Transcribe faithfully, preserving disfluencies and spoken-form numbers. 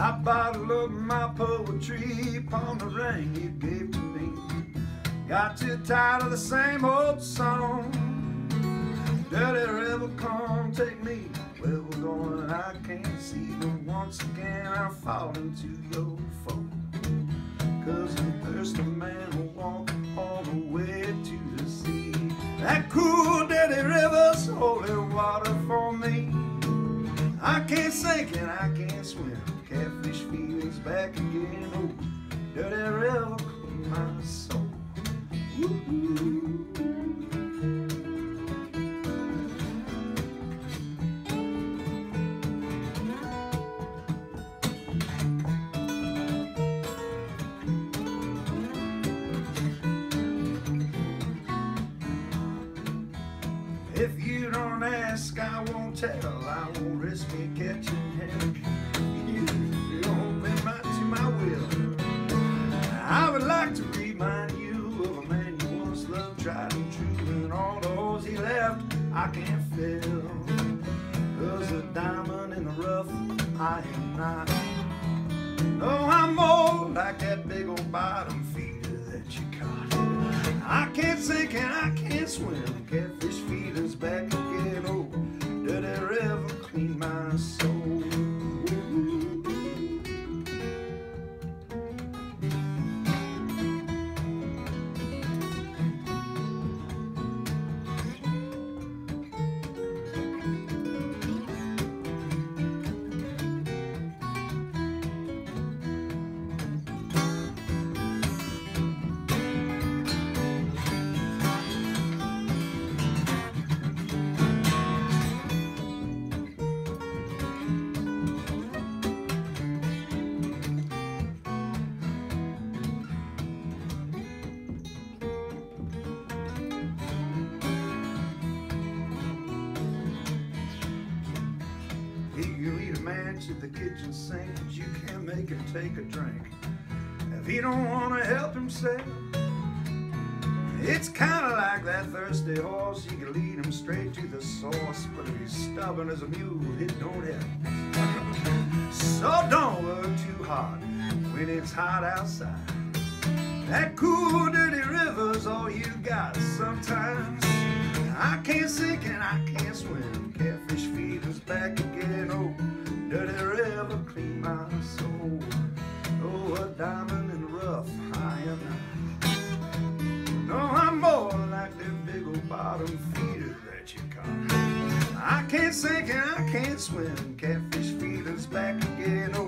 I bottle up my poetry upon the ring you gave to me. Got too tired of the same old song. Dirty river, come take me where we're going, I can't see. But once again I fall into your fold, 'cause I'm thirsty man will walk all the way to the sea. That cool dirty river's holy water for me. I can't sink and I can't swim, catfish feelings back again. Oh, dirty river, cool my soul. If you don't ask, I won't tell. I won't risk me catching hell. You, you don't be my, to my will. I would like to remind you of a man you once loved, tried and true, and all the holes he left, I can't fill. 'Cause a diamond in the rough, I am not. No, I'm old, like that big old bottom feeder that you caught. I can't sink and I can't swim, catfish feeders back again. Oh, dirty river, clean my soul. You lead a man to the kitchen sink, but you can't make him take a drink if he don't want to help himself. It's kind of like that thirsty horse. You can lead him straight to the source, but if he's stubborn as a mule, it don't help. So don't work too hard when it's hot outside. That cool, dirty river's all you got sometimes. I can't sink and I can't swim, catfish feeders back again. Oh, dirty river, clean my soul. Oh, a diamond in the rough, I am not. No, I'm more like that big old bottom feeder that you caught. I can't sink and I can't swim, catfish feeders back again. Oh,